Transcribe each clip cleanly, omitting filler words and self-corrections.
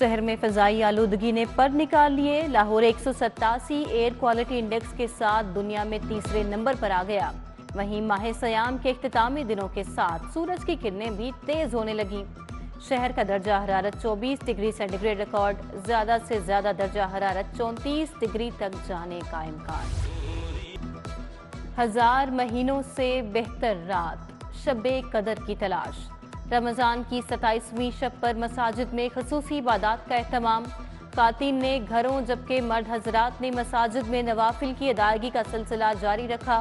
शहर में फ़िज़ाई आलूदगी ने पर निकाल लिए। लाहौर 187 एयर क्वालिटी इंडेक्स के साथ दुनिया में तीसरे नंबर पर आ गया। वहीं माह सयाम के इख्तितामी दिनों के साथ सूरज की किरणें भी तेज होने लगीं। शहर का दर्जा हरारत 24 डिग्री सेंटीग्रेड रिकॉर्ड, ज्यादा से ज्यादा दर्जा हरारत 34 डिग्री तक जाने का इम्कान। हजार महीनों से बेहतर रात, शबे कदर की तलाश। रमजान की 27वीं शब पर मसाजिद में खसूसी इबादत का एहतमाम। खातिन ने घरों जबकि मर्द हजरात ने मसाजिद में नवाफिल की अदायगी का सिलसिला जारी रखा।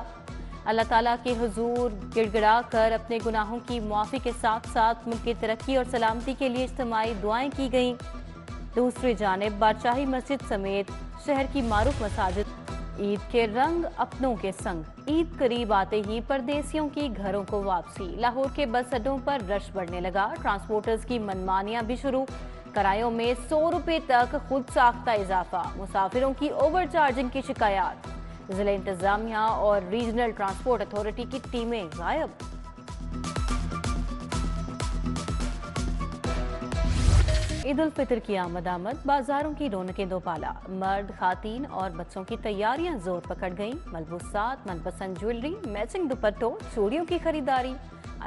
अल्लाह ताला के हुजूर गिड़गिड़ा कर अपने गुनाहों की मुआफ़ी के साथ साथ मुल्क की तरक्की और सलामती के लिए इज्तिमाई दुआएं की गईं। दूसरी जानिब बादशाही मस्जिद समेत शहर की मारूफ मसाजिद ईद के रंग अपनों के संग। ईद करीब आते ही परदेसियों की घरों को वापसी। लाहौर के बस अड्डों पर रश बढ़ने लगा। ट्रांसपोर्टर्स की मनमानियां भी शुरू। किरायों में 100 रुपये तक खुद साख्ता इजाफा। मुसाफिरों की ओवर चार्जिंग की शिकायत। जिला इंतजामिया और रीजनल ट्रांसपोर्ट अथॉरिटी की टीमें गायब। ईद उल फितर की आमद-आमद, बाजारों की रौनकें दोपाला। मर्द खातीन और बच्चों की तैयारियां जोर पकड़ गईं। मलबूसात, मनपसंद ज्वेलरी, मैचिंग दुपट्टों, चूड़ियों की खरीदारी।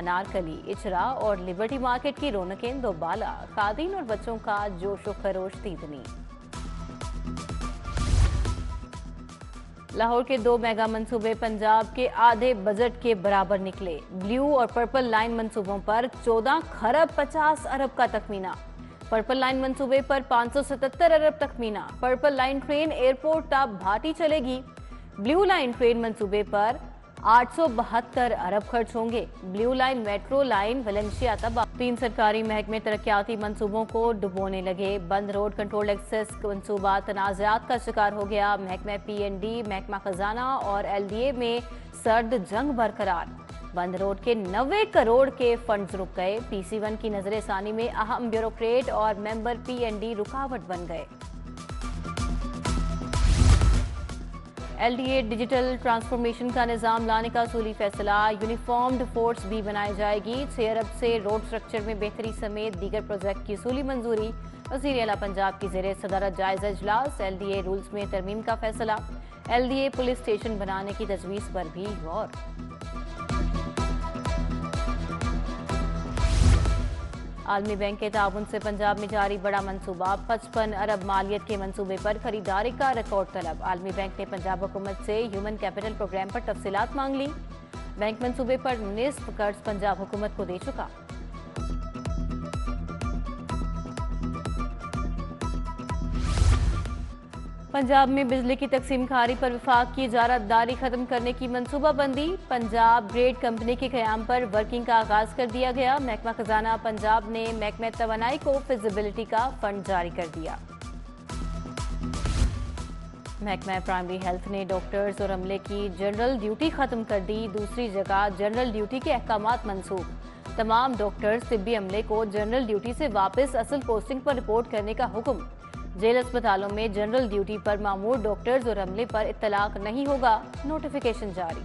अनारकली, इचरा और लिबर्टी मार्केट की रौनकें दोबाला। खातीन और बच्चों का जोशो खरोश तीदनी। लाहौर के 2 मेगा मंसूबे पंजाब के आधे बजट के बराबर निकले। ब्लू और पर्पल लाइन मंसूबों पर 14 खरब 50 अरब का तखमीना। पर्पल लाइन मंसूबे पर 577 अरब तखमीना। पर्पल लाइन ट्रेन एयरपोर्ट तक भाटी चलेगी। ब्लू लाइन ट्रेन मंसूबे पर 872 अरब खर्च होंगे। Blue line metro line Valencia तक। 3 सरकारी महकमे तरक्याती मंसूबों को डुबोने लगे। बंद रोड कंट्रोल एक्सेस मंसूबा तनाज़ात का शिकार हो गया। महकमा PND, महकमा खजाना और LDA में सर्द जंग बरकरार। बंद रोड के 90 करोड़ के फंड्स रुक गए। PC1 की नजरसानी में अहम ब्यूरोक्रेट और मेंबर PND रुकावट बन गए। LDA डिजिटल ट्रांसफॉर्मेशन का निज़ाम लाने का असूली फैसला। यूनिफॉर्म्ड फोर्स भी बनाई जाएगी। 6 अरब से रोड स्ट्रक्चर में बेहतरी समेत दीगर प्रोजेक्ट की असूली मंजूरी। वज़ीर आला पंजाब की ज़ेर सदारत जायज़ा इजलास। LDA रूल्स में तरमीम का फैसला। LDA पुलिस स्टेशन बनाने की तजवीज़ पर भी गौर। आलमी बैंक के ताबुन से पंजाब में जारी बड़ा मंसूबा। 55 अरब मालियत के मंसूबे पर खरीदारी का रिकॉर्ड तलब। आलमी बैंक ने पंजाब हुकूमत से ह्यूमन कैपिटल प्रोग्राम पर तफसीलात मांग ली। बैंक मंसूबे पर निस्फ कर्ज पंजाब हुकूमत को दे चुका। पंजाब में बिजली की तकसीम खारी पर विफाक की इजारतदारी खत्म करने की मनसूबाबंदी। पंजाब ग्रेड कंपनी के क़याम पर वर्किंग का आगाज कर दिया गया। महकमा खजाना पंजाब ने महकमा तवानाई को फिजिबिलिटी का फंड जारी कर दिया। महकमा प्राइमरी हेल्थ ने डॉक्टर्स और अमले की जनरल ड्यूटी खत्म कर दी। दूसरी जगह जनरल ड्यूटी के अहकामात मनसूख। तमाम डॉक्टर्स तिब्बी अमले को जनरल ड्यूटी से वापस असल पोस्टिंग पर रिपोर्ट करने का हुक्म। जेल अस्पतालों में जनरल ड्यूटी पर मामूर डॉक्टर्स और अमले पर इत्तलाक नहीं होगा। नोटिफिकेशन जारी।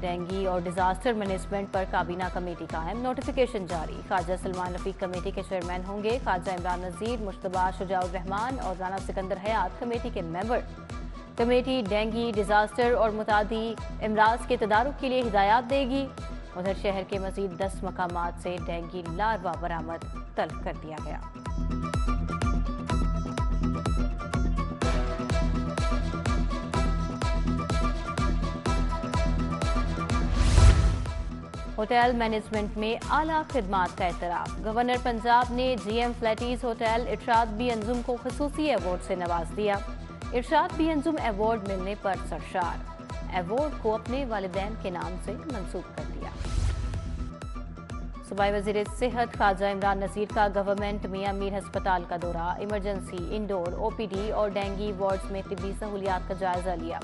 डेंगी और डिजास्टर मैनेजमेंट पर काबीना कमेटी कायम। नोटिफिकेशन जारी। खाजा सलमान रफीक कमेटी के चेयरमैन होंगे। खाजा इमरान नजीर, मुश्तबा शुजा उर रहमान और राना सिकंदर हयात कमेटी के मेंबर। कमेटी डेंगी, डिजास्टर और मुतादी अमराज के तदारुक के लिए हिदायत देगी। उधर शहर के मजीद 10 मकामात से डेंगी लार्वा बरामद, तलब कर दिया गया। होटल मैनेजमेंट में आला खिदमात का एतराफ। गवर्नर पंजाब ने GM Flatties hotel Irshad B Anjum को खसूसी अवार्ड से नवाज दिया। इरशाद B अंजुम अवार्ड मिलने पर सरशार। अवार्ड को अपने वालिदैन के नाम से मंसूब कर दिया। सूबाई वजीर सेहत ख्वाजा इमरान नजीर का गवर्नमेंट मियां मीर हस्पताल का दौरा। इमरजेंसी, इंडोर, OPD और डेंगी वार्ड्स में तिब्बी सहूलियात का जायजा लिया।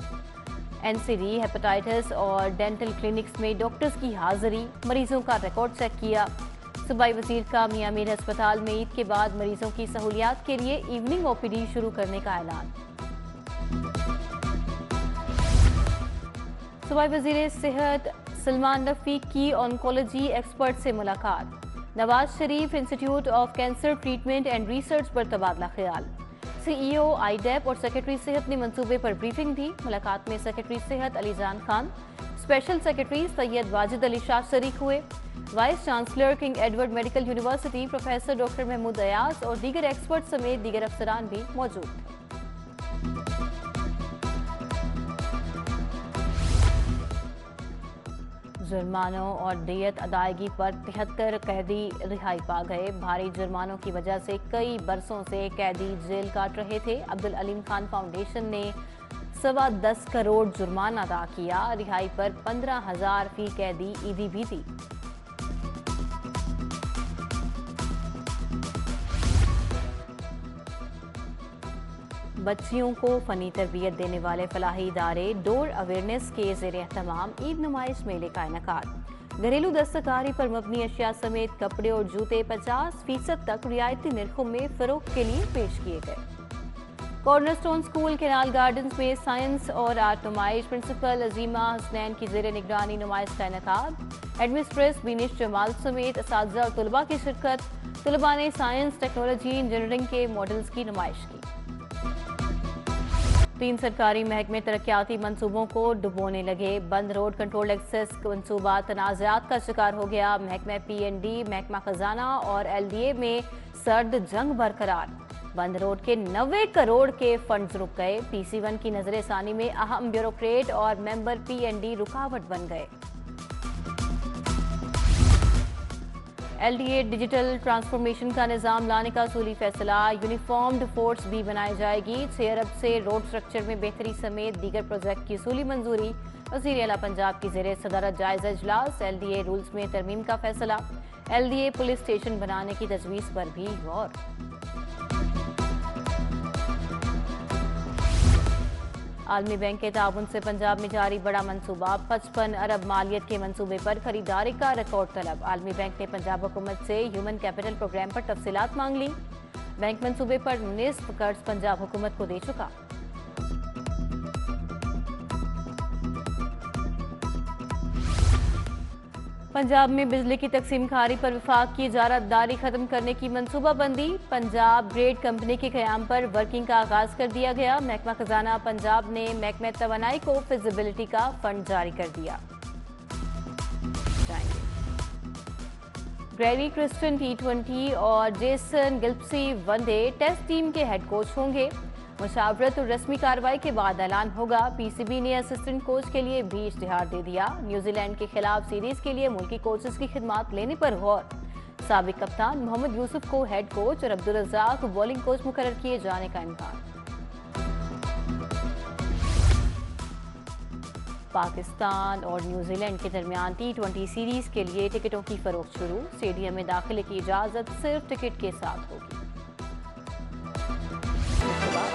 NCD, हेपेटाइटिस और डेंटल क्लिनिक्स में डॉक्टर्स की हाजिरी। मरीजों का रिकॉर्ड चेक किया। सूबाई वजीर का मियां मीर हस्पताल में ईद के बाद मरीजों की सहूलियात के लिए इवनिंग OPD शुरू करने का ऐलान। सूबाई वज़ीर सेहत सलमान रफीक की ऑन्कोलॉजी एक्सपर्ट से मुलाकात। Nawaz Sharif institute of cancer treatment and research पर तबादला ख्याल। CEO IDEP और सेक्रेटरी सेहत ने मंसूबे पर ब्रीफिंग दी। मुलाकात में सेक्रेटरी सेहत अली जान खान, स्पेशल सेक्रेटरी सैयद वाजिद अली शाह शरीक हुए। Vice chancellor King Edward medical university professor doctor Mahmood Ayaz और दीगर एक्सपर्ट समेत दीगर अफसरान भी मौजूद थे। जुर्मानों और दियत अदायगी पर 73 कैदी रिहाई पा गए। भारी जुर्मानों की वजह से कई बरसों से कैदी जेल काट रहे थे। अब्दुल अलीम खान फाउंडेशन ने 10.25 करोड़ जुर्माना अदा किया। रिहाई पर 15,000 फी कैदी ईवी भी दी। बच्चियों को फनी तरबियत देने वाले फलाही इदारे डोर अवेयरनेस के ज़ेरे एहतमाम ईद नुमाइश मेले का इनकार। घरेलू दस्तकारी पर मबनी अशिया समेत कपड़े और जूते 50% तक रियायती निर्खों में फरोख्त के लिए पेश किए गए। Corner stone school canal gardens में साइंस और आर्ट नुमाइश। प्रिंसिपल अजीमा हसनैन की ज़ेरे निगरानी नुमाइश का इनकार। एडमिनिस्ट्रेस बेनिश जमाल समेत असातिज़ा और तलबा की शिरकत। तलबा ने साइंस, टेक्नोलॉजी, इंजीनियरिंग के मॉडल्स की नुमाइश की। 3 सरकारी महकमे तरक्याती मंसूबों को डुबोने लगे। बंद रोड कंट्रोल एक्सेस मंसूबा तनाज़ात का शिकार हो गया। महकमा PND, महकमा खजाना और LDA में सर्द जंग बरकरार। बंद रोड के 90 करोड़ के फंड्स रुक गए। PC1 की नजरसानी में अहम ब्यूरोक्रेट और मेंबर PND रुकावट बन गए। LDA डिजिटल ट्रांसफॉर्मेशन का निज़ाम लाने का असूली फैसला। यूनिफॉर्म्ड फोर्स भी बनाई जाएगी। 6 अरब से रोड स्ट्रक्चर में बेहतरी समेत दीगर प्रोजेक्ट की असूली मंजूरी। वज़ीर आला पंजाब की ज़ेरे सदारत जायज़ा इजलास। LDA रूल्स में तरमीम का फैसला। LDA पुलिस स्टेशन बनाने की तजवीज़ पर भी गौर। आलमी बैंक के ताबुन से पंजाब में जारी बड़ा मंसूबा। 55 अरब मालियत के मंसूबे पर खरीदारी का रिकॉर्ड तलब। आलमी बैंक ने पंजाब हुकूमत से ह्यूमन कैपिटल प्रोग्राम पर तफसीलात मांग ली। बैंक मंसूबे पर निस्फ कर्ज पंजाब हुकूमत को दे चुका। पंजाब में बिजली की तकसीम खारी पर विफाक की इजारतदारी खत्म करने की मनसूबाबंदी। पंजाब ग्रेड कंपनी के क़याम पर वर्किंग का आगाज कर दिया गया। महकमा खजाना पंजाब ने महकमा तवानाई को फिजिबिलिटी का फंड जारी कर दिया। ग्रेमी क्रिस्टन T20 और जेसन गिल्पसी वनडे टेस्ट टीम के हेड कोच होंगे। मुशावरत और रस्मी कार्रवाई के बाद ऐलान होगा। PCB ने असिस्टेंट कोच के लिए भी इश्तिहार दे दिया। न्यूजीलैंड के खिलाफ सीरीज के लिए मुल्की कोचेस की खिदमत लेने पर गौर। साबिक कप्तान मोहम्मद यूसुफ को हेड कोच और अब्दुल रजाक बॉलिंग कोच मुकर्रर किए जाने का इम्कान। पाकिस्तान और न्यूजीलैंड के दरमियान T20 सीरीज के लिए टिकटों की फरोख्त शुरू। स्टेडियम में दाखिले की इजाजत सिर्फ टिकट के साथ होगी।